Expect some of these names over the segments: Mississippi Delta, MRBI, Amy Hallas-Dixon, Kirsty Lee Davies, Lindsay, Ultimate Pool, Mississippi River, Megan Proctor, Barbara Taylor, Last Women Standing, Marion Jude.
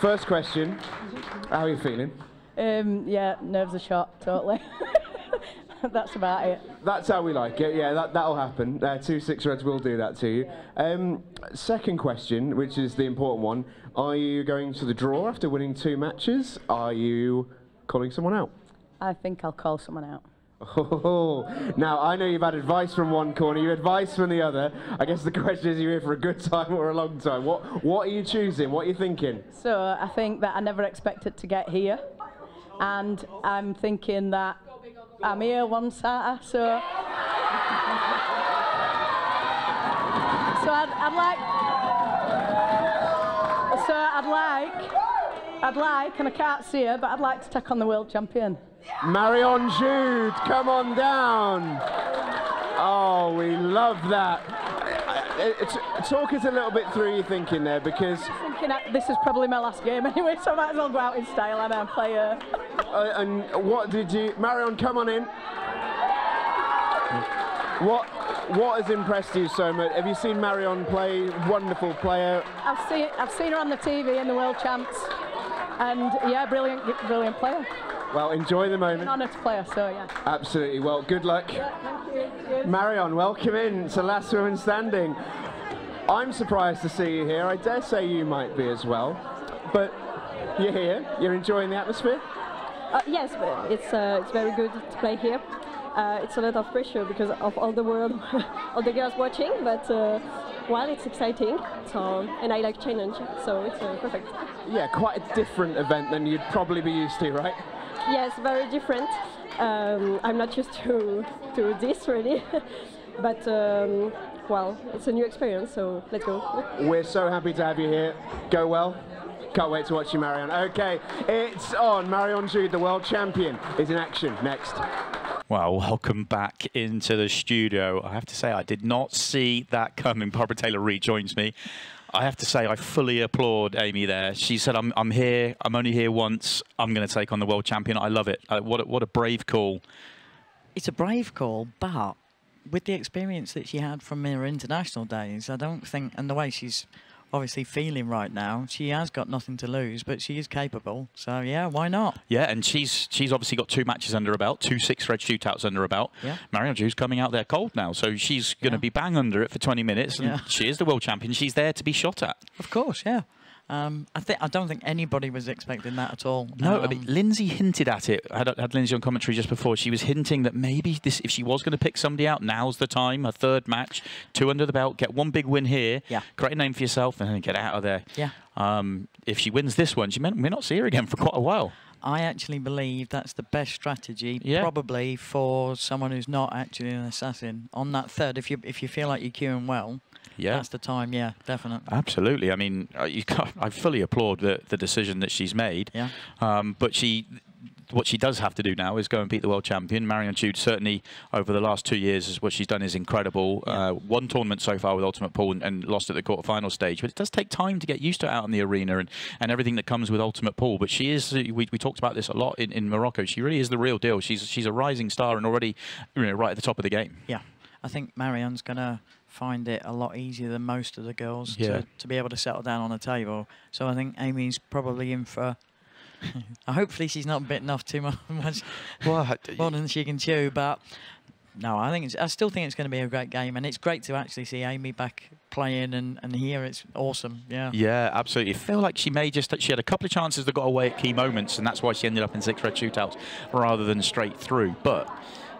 First question, how are you feeling? Yeah, nerves are shot, totally. That's about it. That's how we like it, yeah, that'll happen. 2 6 Reds will do that to you. Yeah. Second question, which is the important one. Are you going to the draw after winning 2 matches? Are you calling someone out? I think I'll call someone out. Oh, now I know you've had advice from one corner, you had advice from the other. I guess the question is, are you here for a good time or a long time? What are you choosing? What are you thinking? So I think that I never expected to get here, and I'm thinking that I'm here one Saturday, so I'd like, and I can't see her, but I'd like to take on the world champion. Marion Jude, come on down. Oh, we love that. Talk us a little bit through your thinking there, because... I'm thinking this is probably my last game anyway, so I might as well go out in style and play her. And what did you... Marion, come on in. What has impressed you so much? Have you seen Marion play? Wonderful player. I've seen her on the TV in the World Champs. And yeah, brilliant player. Well, enjoy the moment. It's an honour to play her, so yeah. Absolutely. Well, good luck. Yeah, thank you. Cheers. Marion, welcome in to Last Women Standing. I'm surprised to see you here. I dare say you might be as well. But you're here. You're enjoying the atmosphere? Yes, it's very good to play here. It's a lot of pressure because of all the world, all the girls watching. But well, it's exciting. So, and I like challenge, so it's perfect. Yeah, quite a different event than you'd probably be used to, right? Yes, very different. I'm not used to this really, but well, it's a new experience, so let's go. We're so happy to have you here. Go well. Can't wait to watch you, Marion. Okay, it's on. Marion Jude, the world champion, is in action next. Well, welcome back into the studio. I have to say, I did not see that coming. Barbara Taylor rejoins me. I have to say, I fully applaud Amy there. She said, I'm here, I'm only here once, I'm going to take on the world champion. I love it. What a brave call. It's a brave call, but with the experience that she had from her international days, I don't think, and the way she's obviously feeling right now, she has got nothing to lose, but she is capable. So, yeah, why not? Yeah, and she's obviously got 2 matches under her belt, 2 6-red shootouts under her belt. Yeah. Marion Jude's coming out there cold now, so she's going to be bang under it for 20 minutes, and she is the world champion. She's there to be shot at. Of course, yeah. I don't think anybody was expecting that at all. No, I mean, Lindsay hinted at it. I had Lindsay on commentary just before. She was hinting that maybe this, if she was going to pick somebody out, now's the time. Her 3rd match, 2 under the belt, get 1 big win here, create a name for yourself, and then get out of there. Yeah. If she wins this one, she may not see her again for quite a while. I actually believe that's the best strategy, probably for someone who's not actually an assassin. On that 3rd, if you feel like you're queuing well. Yeah, that's the time. Yeah, definitely. Absolutely. I mean, I fully applaud the decision that she's made. Yeah. But what she does have to do now is go and beat the world champion. Marion Jude, certainly over the last 2 years, what she's done is incredible. Yeah. 1 tournament so far with Ultimate Pool and lost at the quarterfinal stage. But it does take time to get used to out in the arena and everything that comes with Ultimate Pool. But she is, we talked about this a lot in Morocco, she really is the real deal. She's a rising star and already right at the top of the game. Yeah, I think Marion's going to find it a lot easier than most of the girls to be able to settle down on a table. So I think Amy's probably in for... Hopefully she's not bitten off too much more than she can chew, but no, I still think it's going to be a great game, and it's great to actually see Amy back playing and here. It's awesome. Yeah. Yeah, absolutely. I feel like she had a couple of chances that got away at key moments, and that's why she ended up in 6 red shootouts rather than straight through. But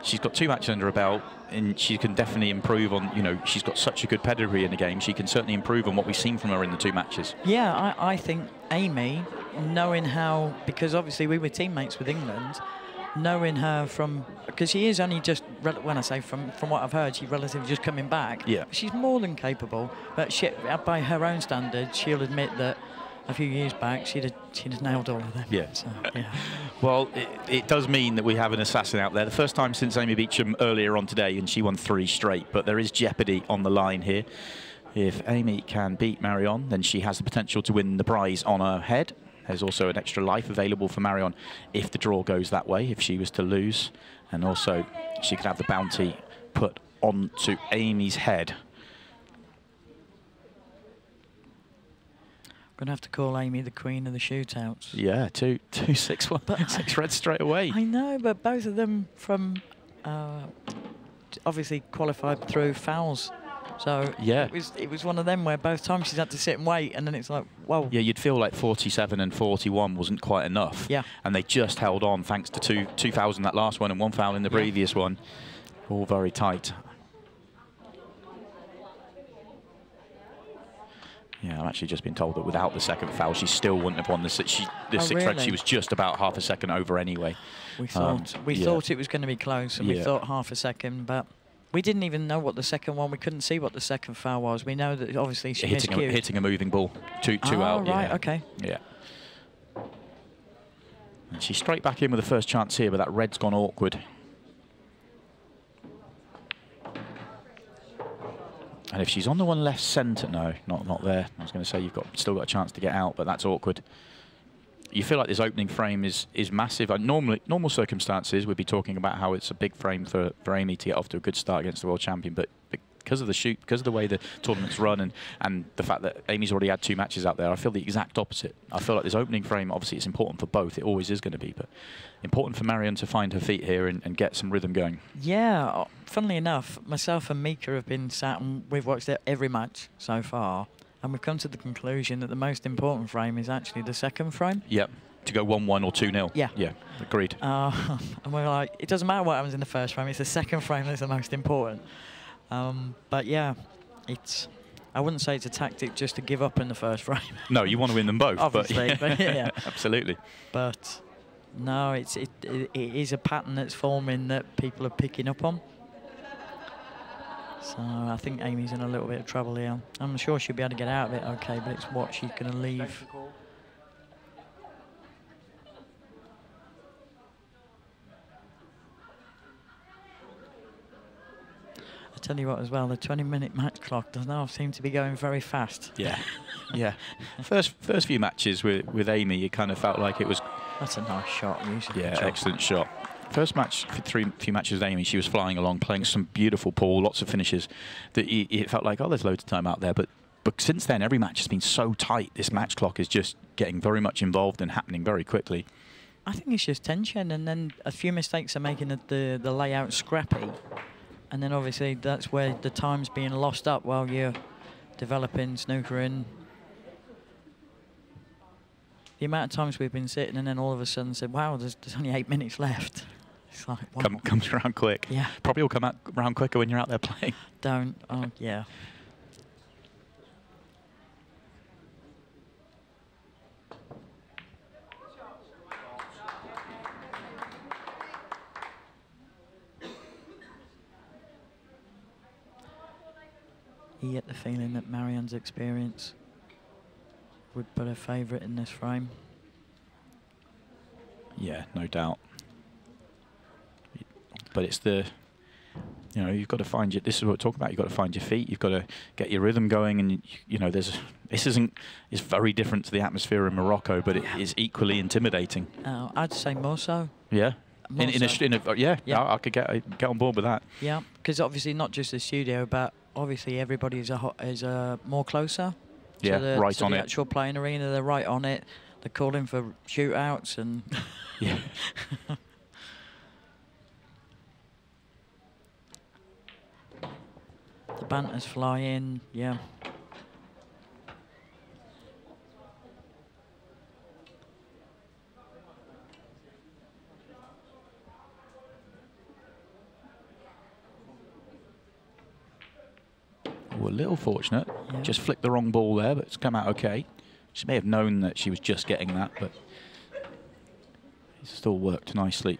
she's got 2 matches under her belt, and she can definitely improve on, she's got such a good pedigree in the game. She can certainly improve on what we've seen from her in the 2 matches. Yeah, I think Amy, knowing how, because obviously we were teammates with England, knowing her from, because she is only just, when I say from what I've heard, she's relatively just coming back. Yeah. She's more than capable, but she, by her own standards, she'll admit that a few years back, she'd have nailed all of them. Yeah. So, yeah. Well, it does mean that we have an assassin out there. The first time since Amy Beecham earlier on today, and she won 3 straight, but there is jeopardy on the line here. If Amy can beat Marion, then she has the potential to win the prize on her head. There's also an extra life available for Marion if the draw goes that way, if she was to lose. And also, she could have the bounty put onto Amy's head. Gonna have to call Amy the queen of the shootouts. Yeah, 2 2 6 1 6 red straight away. I know, but both of them from obviously qualified through fouls. So yeah, it was one of them where both times she's had to sit and wait, and then it's like, whoa. Yeah, you'd feel like 47 and 41 wasn't quite enough. Yeah. And they just held on thanks to two fouls in that last one and one foul in the previous one. All very tight. Yeah, I've actually just been told that without the second foul, she still wouldn't have won the sixth red. She was just about half a second over anyway. We thought we thought it was going to be close, and we thought half a second, but we didn't even know what the second one. We couldn't see what the second foul was. We know that obviously she hitting a moving ball, two out. Right, yeah. Okay. Yeah. And she's straight back in with the first chance here, but that red's gone awkward. And if she's on the one left centre, no, not there. I was going to say you've still got a chance to get out, but that's awkward. You feel like this opening frame is massive. Normal circumstances, we'd be talking about how it's a big frame for Amy to get off to a good start against the world champion, but because of the way the tournament's run and the fact that Amy's already had two matches out there, I feel the exact opposite. I feel like this opening frame, obviously it's important for both, it always is going to be, but important for Marion to find her feet here and get some rhythm going. Yeah, funnily enough, myself and Mika have been sat and we've watched every match so far, and we've come to the conclusion that the most important frame is actually the second frame. Yep. To go 1-1 or 2-0. Yeah. Yeah, agreed. And we're like, it doesn't matter what happens in the first frame, it's the second frame that's the most important. But yeah, it's, I wouldn't say it's a tactic just to give up in the first frame. No, you want to win them both. Obviously, but yeah. Absolutely. But no, it is a pattern that's forming that people are picking up on. So I think Amy's in a little bit of trouble here. I'm sure she'll be able to get out of it okay, but it's what she's going to leave. I tell you what as well, the 20-minute match clock does now seem to be going very fast. Yeah, yeah. First few matches with Amy, it kind of felt like it was... That's a nice shot. Yeah, excellent shot. First match, few matches with Amy, she was flying along, playing some beautiful pool, lots of finishes. That it felt like, oh, there's loads of time out there. But since then, every match has been so tight. This match clock is just getting very much involved and happening very quickly. I think it's just tension, and then a few mistakes are making the layout scrappy. And then obviously that's where the time's being lost up while you're developing, snookering. The amount of times we've been sitting and then all of a sudden said, wow, there's only 8 minutes left. It's like, wow. Comes around quick. Yeah. Probably will come out around quicker when you're out there playing. Don't. Oh, yeah. You get the feeling that Marion's experience would put her favourite in this frame. Yeah, no doubt. But it's the, you know, you've got to find your, this is what we're talking about, you've got to find your feet, you've got to get your rhythm going, and, you know, it's very different to the atmosphere in Morocco, but it is equally intimidating. I'd say more so. Yeah. I could get on board with that. Yeah, because obviously not just the studio, but obviously everybody is more closer. Yeah, to the actual playing arena, they're right on it. They're calling for shootouts and. Yeah. The banter's flying. Yeah. A little fortunate, yeah. Just flicked the wrong ball there, but it's come out okay. She may have known that she was just getting that, but it still worked nicely.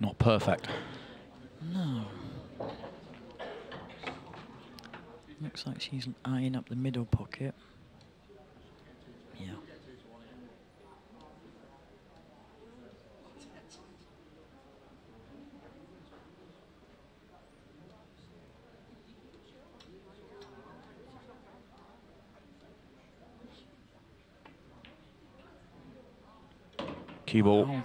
Not perfect. No. Looks like she's eyeing up the middle pocket. Yeah. Cue ball. Wow.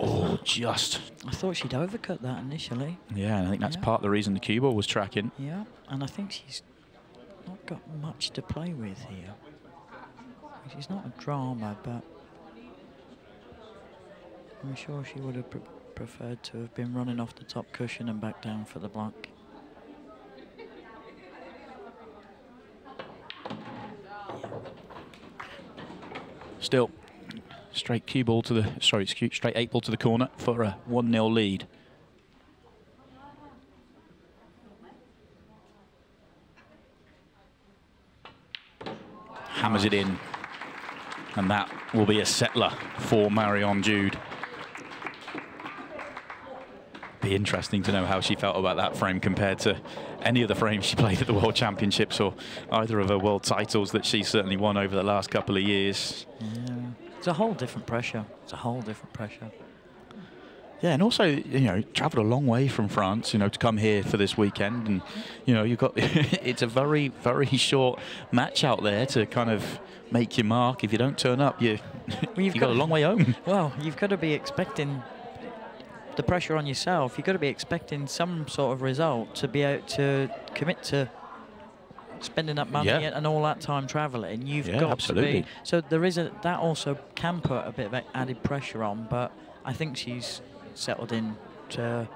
Oh, just. I thought she'd overcut that initially. Yeah, and I think that's part of the reason the cue ball was tracking. Yeah, and I think she's not got much to play with here. She's not a drama, but I'm sure she would have preferred to have been running off the top cushion and back down for the block. Still, straight cue ball to the, sorry, straight 8-ball to the corner for a 1-0 lead. Hammers it in, and that will be a settler for Marion Jude. Be interesting to know how she felt about that frame compared to any of the frames she played at the World Championships or either of her world titles that she's certainly won over the last couple of years. Yeah. It's a whole different pressure. It's a whole different pressure. Yeah, and also, you know, travelled a long way from France, you know, to come here for this weekend, and you know, you've got it's a very, very short match out there to kind of make your mark. If you don't turn up, you've got a long way home. Well, you've got to be expecting the pressure on yourself. You've got to be expecting some sort of result to be able to commit to spending that money and all that time travelling. You've got to be. So there is a, that also can put a bit of added pressure on, but I think she's settled in to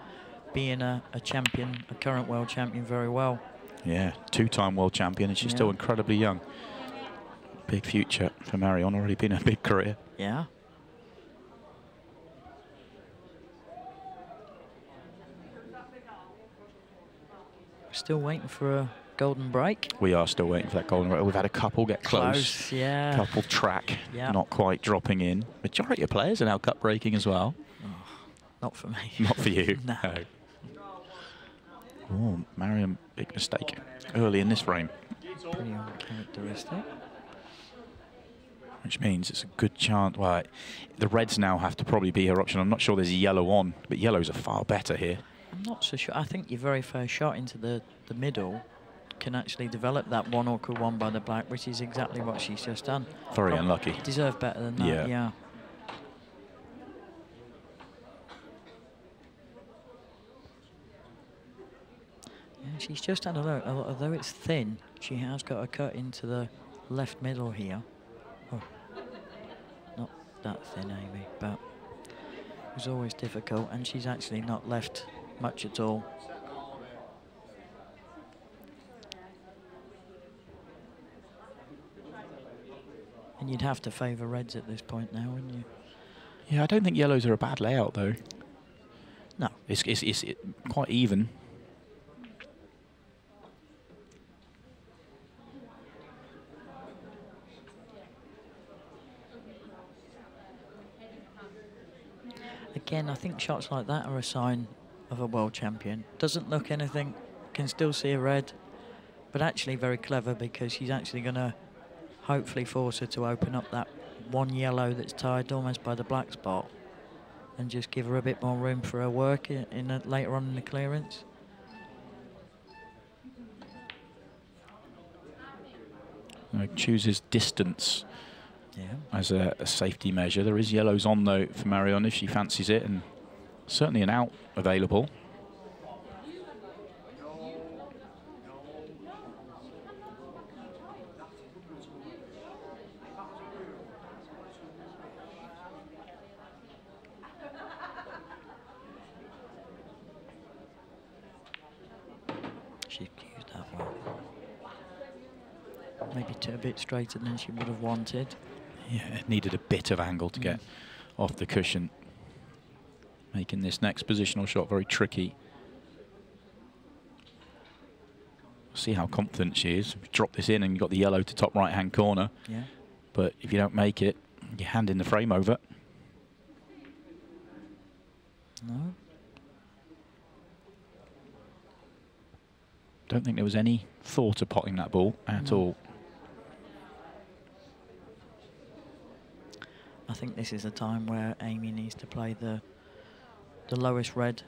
being a champion, a current world champion very well. Yeah, two-time world champion, and she's still incredibly young. Big future for Marion, already been a big career. Yeah. Still waiting for a golden break. We are still waiting for that golden break. We've had a couple get close. Yeah. Couple track, not quite dropping in. Majority of players are now cut breaking as well. Oh, not for me. Not for you. No. Oh, Marion, big mistake early in this frame. Pretty uncharacteristic. Which means it's a good chance. Well, the reds now have to probably be her option. I'm not sure there's a yellow on, but yellows are far better here. I'm not so sure. I think your very first shot into the middle can actually develop that one awkward one by the black, which is exactly what she's just done. Very probably unlucky. Deserved better than that, yeah. Yeah, she's just had a look. Although it's thin, she has got a cut into the left middle here. Oh, not that thin, Amy, but it was always difficult, and she's actually not left much at all. And you'd have to favour reds at this point now, wouldn't you? Yeah, I don't think yellows are a bad layout though. No. It's quite even. Again, I think shots like that are a sign of a world champion. Doesn't look anything, can still see a red, but actually very clever, because she's actually going to hopefully force her to open up that one yellow that's tied almost by the black spot and just give her a bit more room for her work in later on in the clearance. It chooses distance as a safety measure. There is yellows on though for Marion if she fancies it, and certainly an out available. She cued that well. Maybe a bit straighter than she would have wanted. Yeah, it needed a bit of angle to get off the cushion. Making this next positional shot very tricky. See how confident she is. Drop this in and you've got the yellow to top right-hand corner. Yeah. But if you don't make it, you're handing the frame over. No. Don't think there was any thought of potting that ball at all. I think this is a time where Amy needs to play the lowest red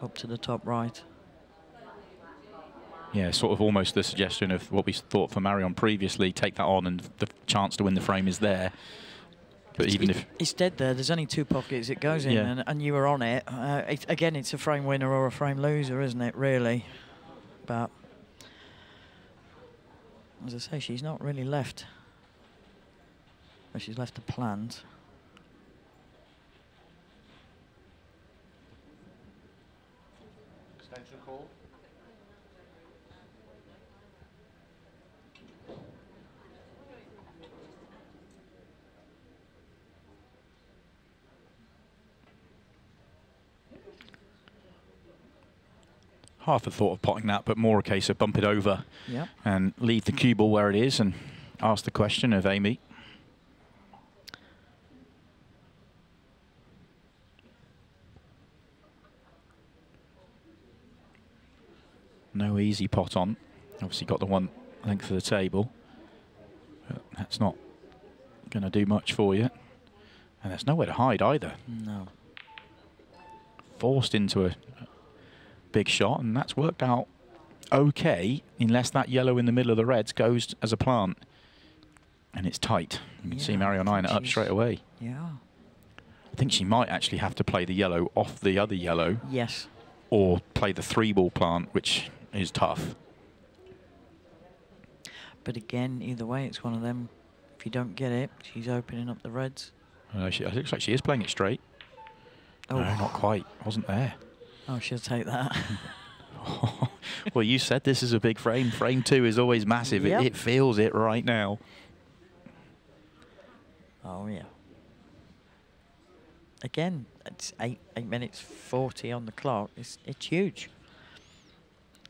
up to the top right. Yeah, sort of almost the suggestion of what we thought for Marion previously, take that on and the chance to win the frame is there. But even if it's dead there, there's only two pockets it goes in, and you were on it. Again, it's a frame winner or a frame loser, isn't it, really? But as I say, she's not really left. Well, she's left the plant. Extension call. Half a thought of potting that, but more a case of bump it over and leave the cue ball where it is and ask the question of Amy. No easy pot on. Obviously got the one length of the table. But that's not going to do much for you. And there's nowhere to hide either. No. Forced into a big shot, and that's worked out okay, unless that yellow in the middle of the reds goes as a plant. And it's tight. You can see Marion up straight away. Yeah. I think she might actually have to play the yellow off the other yellow. Yes. Or play the three-ball plant, which is tough. But again, either way, it's one of them. If you don't get it, she's opening up the reds. It looks like she is playing it straight. Oh. No, not quite. Wasn't there. Oh, she'll take that. Well, you said this is a big frame. Frame two is always massive. Yep. It feels it right now. Oh, yeah. Again, it's 8 minutes 40 on the clock. It's huge.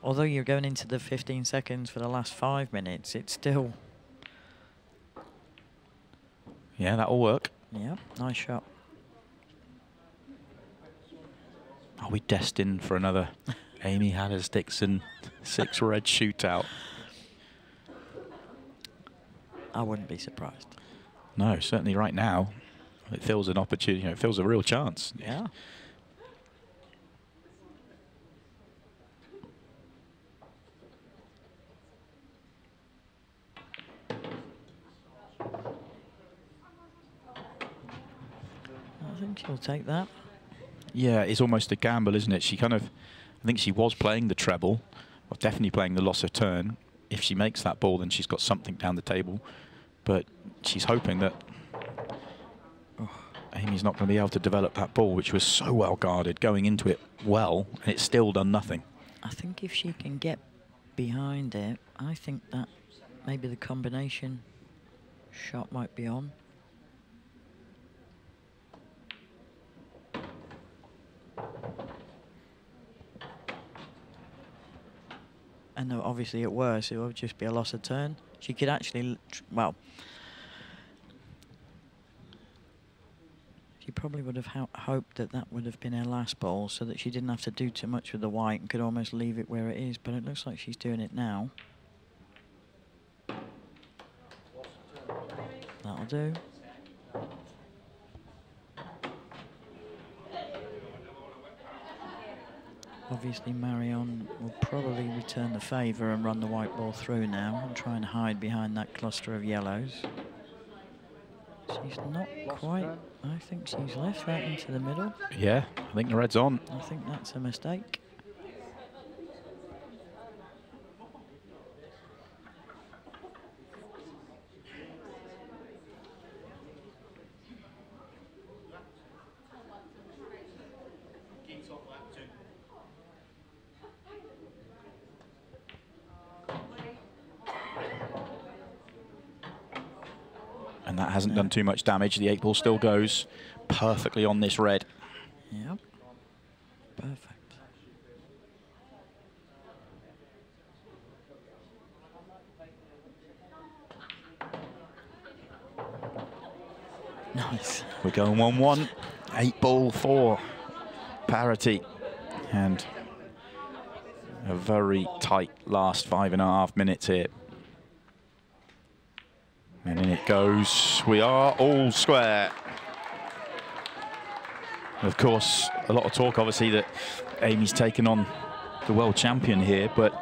Although you're going into the 15 seconds for the last 5 minutes, it's still... Yeah, that'll work. Yeah, nice shot. Are we destined for another Amy Hallas-Dixon 6-red shootout? I wouldn't be surprised. No, certainly right now. It feels an opportunity, it feels a real chance. Yeah. I think she'll take that. Yeah, it's almost a gamble, isn't it? She kind of, I think she was playing the treble, or definitely playing the loss of turn. If she makes that ball, then she's got something down the table. But she's hoping that Amy's not going to be able to develop that ball, which was so well guarded, going into it well, and it's still done nothing. I think if she can get behind it, I think that maybe the combination shot might be on. And obviously at worst, it would just be a loss of turn. She could actually, well, she probably would have hoped that that would have been her last ball so that she didn't have to do too much with the white and could almost leave it where it is, but it looks like she's doing it now. That'll do. Obviously, Marion will probably return the favour and run the white ball through now and try and hide behind that cluster of yellows. She's not quite... I think she's left that into the middle. Yeah, I think the red's on. I think that's a mistake. And that hasn't done too much damage. The 8 ball still goes perfectly on this red. Yep. Perfect. Nice. We're going 1-1. 8-ball 4. Parity. And a very tight last 5.5 minutes here. And in it goes. We are all square. Of course, a lot of talk, obviously, that Amy's taken on the world champion here, but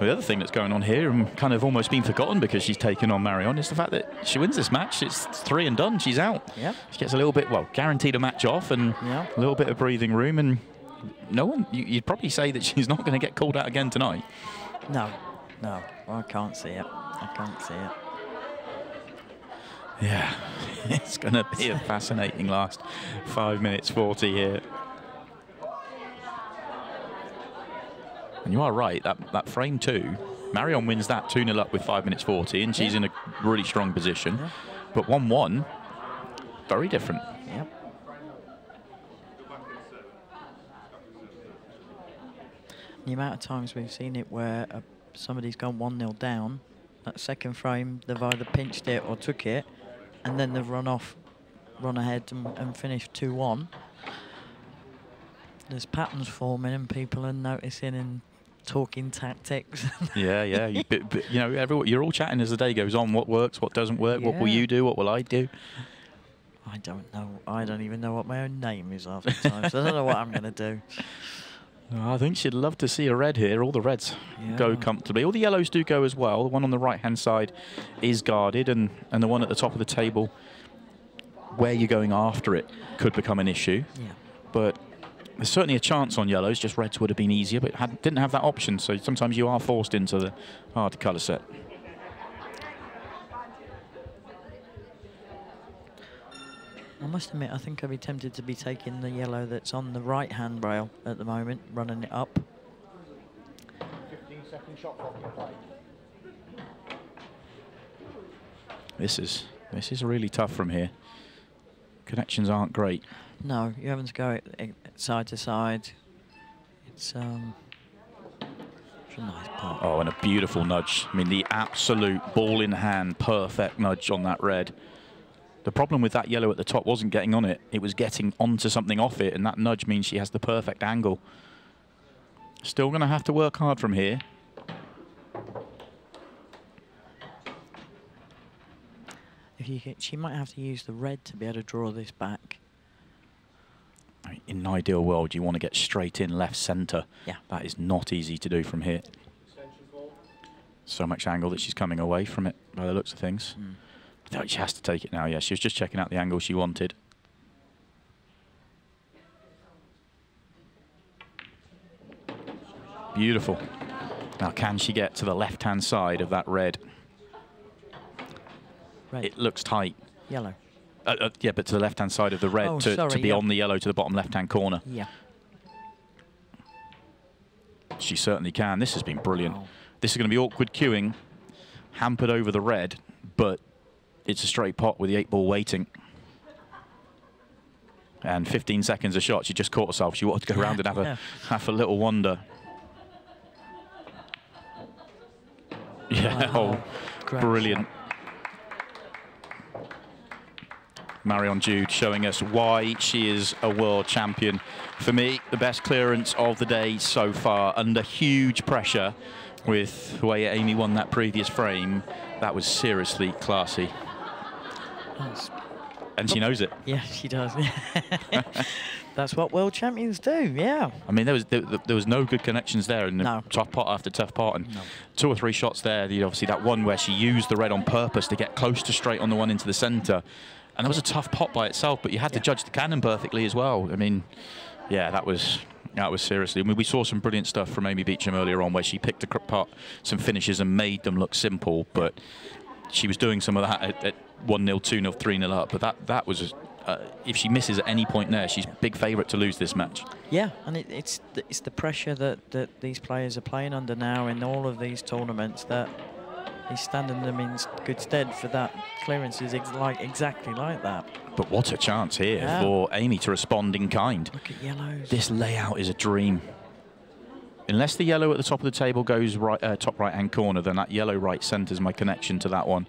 Well, the other thing that's going on here and kind of almost been forgotten because she's taken on Marion is the fact that she wins this match. It's 3 and done. She's out. Yeah. She gets a little bit, well, guaranteed a match off and a little bit of breathing room. And no one, you'd probably say that she's not going to get called out again tonight. No, no, I can't see it. I can't see it. Yeah, it's going to be a fascinating last 5 minutes 40 here. And you are right, that frame 2, Marion wins that 2-0 up with 5 minutes 40, and she's in a really strong position. Yeah. But 1-1, very different. Yep. The amount of times we've seen it where somebody's gone 1-0 down, that second frame, they've either pinched it or took it, and then they've run ahead and finished 2-1. There's patterns forming, and people are noticing and talking tactics. Yeah. You know, you're all chatting as the day goes on. What works? What doesn't work? Yeah. What will you do? What will I do? I don't know. I don't even know what my own name is half the time. So I don't know what I'm going to do. I think she'd love to see a red here. All the reds go comfortably. All the yellows do go as well. The one on the right-hand side is guarded, and the one at the top of the table, where you're going after it, could become an issue. Yeah. But there's certainly a chance on yellows. Just reds would have been easier, but didn't have that option, so sometimes you are forced into the hard colour set. I must admit, I think I'd be tempted to be taking the yellow that's on the right hand rail at the moment, running it up. 15-second shot clock in play. This is really tough from here. Connections aren't great. No, you're having to go side to side. It's a nice part. Oh, and a beautiful nudge. I mean, the absolute ball in hand, perfect nudge on that red. The problem with that yellow at the top wasn't getting on it. It was getting onto something off it, and that nudge means she has the perfect angle. Still going to have to work hard from here. If you get, she might have to use the red to be able to draw this back. In an ideal world, you want to get straight in left centre. Yeah. That is not easy to do from here. So much angle that she's coming away from it by the looks of things. Mm. No, she has to take it now, yeah. She was just checking out the angle she wanted. Beautiful. Now, can she get to the left-hand side of that red? It looks tight. Yellow. Yeah, but to the left-hand side of the red, to be on the yellow to the bottom left-hand corner. Yeah. She certainly can. This has been brilliant. Wow. This is going to be awkward queuing, hampered over the red, but it's a straight pot with the 8-ball waiting. And 15 seconds a shot. She just caught herself. She wanted to go around and have a little wander. Yeah, wow. Oh, brilliant. Marion Jude showing us why she is a world champion. For me, the best clearance of the day so far, under huge pressure with the way Amy won that previous frame. That was seriously classy. And she knows it. Yeah, she does. That's what world champions do, yeah. I mean, there was no good connections there in tough pot after tough pot. And 2 or 3 shots there, obviously that one where she used the red on purpose to get close to straight on the one into the centre. And that was a tough pot by itself, but you had to judge the cannon perfectly as well. I mean, yeah, that was seriously. I mean, we saw some brilliant stuff from Amy Beecham earlier on where she picked a pot, some finishes, and made them look simple, but she was doing some of that at 1-0, 2-0, 3-0 up. But that was, if she misses at any point there, she's a big favourite to lose this match. Yeah, and it's the pressure that these players are playing under now in all of these tournaments that he's standing them in good stead for that clearance is exactly like that. But what a chance here for Amy to respond in kind. Look at yellows. This layout is a dream. Unless the yellow at the top of the table goes right, top right-hand corner, then that yellow right centres my connection to that one.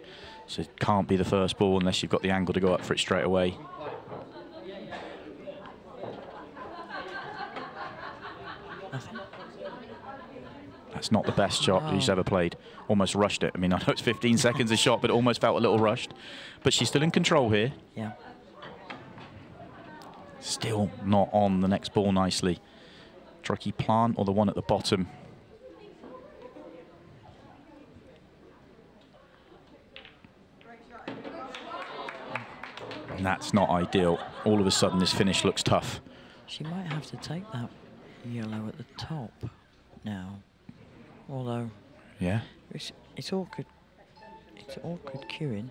So it can't be the first ball unless you've got the angle to go up for it straight away. Nothing. That's not the best shot she's ever played. Almost rushed it. I mean, I know it's 15 seconds a shot, but it almost felt a little rushed. But she's still in control here. Yeah. Still not on the next ball nicely. Trucky plant or the one at the bottom. and that's not ideal. All of a sudden, this finish looks tough. She might have to take that yellow at the top now. Although, yeah, it's awkward. It's awkward queuing.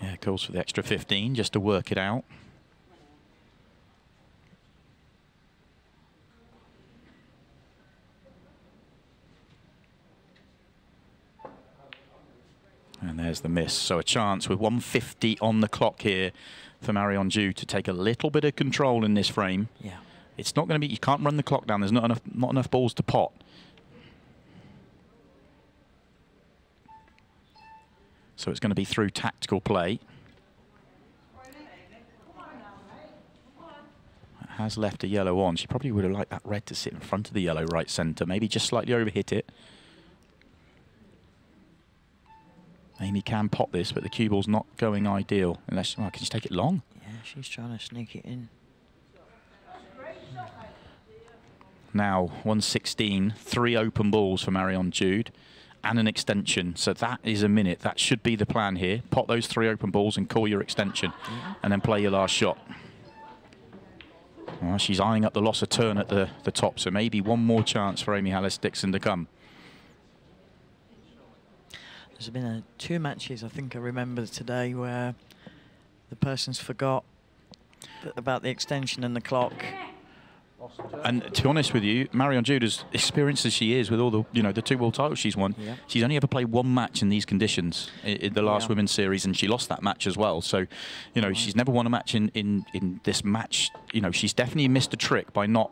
Yeah, it calls for the extra 15 just to work it out. And there's the miss. So a chance with 1:50 on the clock here for Marion Jude to take a little bit of control in this frame. Yeah. It's not going to be, you can't run the clock down. There's not enough balls to pot. So it's going to be through tactical play. It has left a yellow on. She probably would have liked that red to sit in front of the yellow right centre. Maybe just slightly overhit it. Amy can pot this, but the cue ball's not going ideal. Unless, well, can she take it long? Yeah, she's trying to sneak it in. Now, 1:16, 3 open balls for Marion Jude and an extension. So that is a minute. That should be the plan here. Pot those 3 open balls and call your extension, and then play your last shot. Well, she's eyeing up the loss of turn at the top, so maybe one more chance for Amy Hallas-Dixon to come. There's been 2 matches, I think I remember today, where the person's forgot about the extension and the clock. And to be honest with you, Marion Jude, as experienced as she is with all the, you know, the 2 world titles she's won, yeah, she's only ever played 1 match in these conditions in the last, yeah, women's series, and she lost that match as well. So, you know, right, she's never won a match in this match. You know, she's definitely missed a trick by not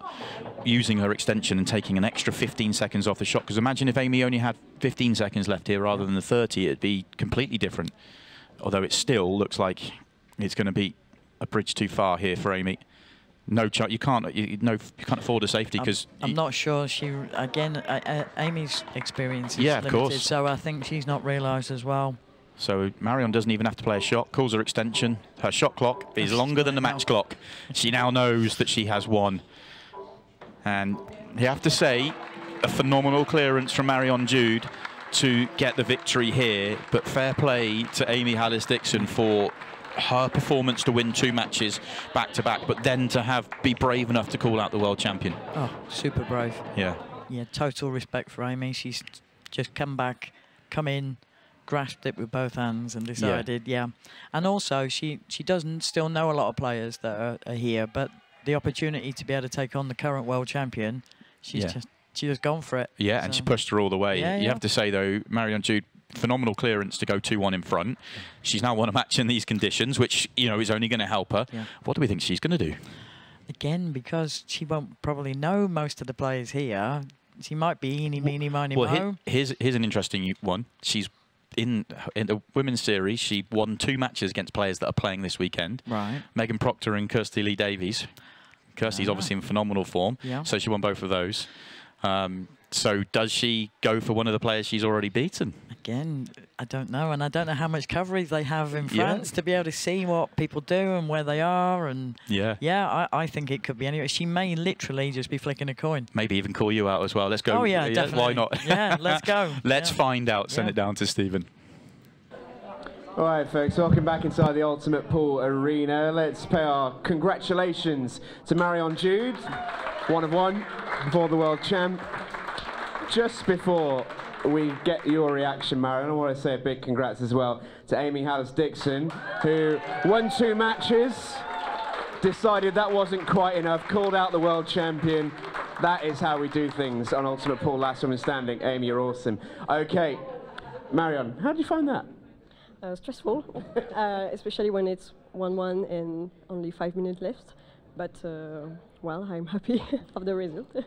using her extension and taking an extra 15 seconds off the shot. Because imagine if Amy only had 15 seconds left here rather than the 30, it'd be completely different. Although it still looks like it's going to be a bridge too far here for Amy. No chance. You can't afford a safety because I'm not sure she. Again, Amy's experience is limited, of course. So I think she's not realised as well. So Marion doesn't even have to play a shot. Calls her extension. Her shot clock is longer than the match clock. She now knows that she has won. And you have to say, a phenomenal clearance from Marion Jude to get the victory here. But fair play to Amy Hallas-Dixon for her performance to win 2 matches back to back, but then to be brave enough to call out the world champion. Oh, super brave. Yeah. Yeah, total respect for Amy. She's just come in, grasped it with both hands and decided, yeah. And also she doesn't still know a lot of players that are here, but the opportunity to be able to take on the current world champion, she's just gone for it. Yeah, so. And she pushed her all the way. Yeah, you have to say though, Marion Jude, phenomenal clearance to go 2-1 in front. She's now won a match in these conditions, which, you know, is only going to help her. Yeah. What do we think she's going to do? Again, because she won't probably know most of the players here, she might be eeny, meeny, miny, moe. Well, here's an interesting one. She's in the women's series, she won 2 matches against players that are playing this weekend. Right. Megan Proctor and Kirsty Lee Davies. Kirsty's obviously in phenomenal form, so she won both of those. So does she go for one of the players she's already beaten? Again, I don't know, and I don't know how much coverage they have in France to be able to see what people do and where they are. And I think it could be anyway. She may literally just be flicking a coin. Maybe even call you out as well. Let's go. Oh yeah, definitely. Why not? Yeah, let's go. Let's find out. Send it down to Stephen. All right, folks, welcome back inside the Ultimate Pool Arena. Let's pay our congratulations to Marion Jude, 1 of 1 for the world champ. Just before we get your reaction, Marion, I want to say a big congrats as well to Amy Hallas-Dixon, who won 2 matches, decided that wasn't quite enough, called out the world champion. That is how we do things on Ultimate Pool Last Woman Standing. Amy, you're awesome. Okay, Marion, how did you find that? Stressful, especially when it's 1-1 and only 5 minutes left. But, well, I'm happy of the result.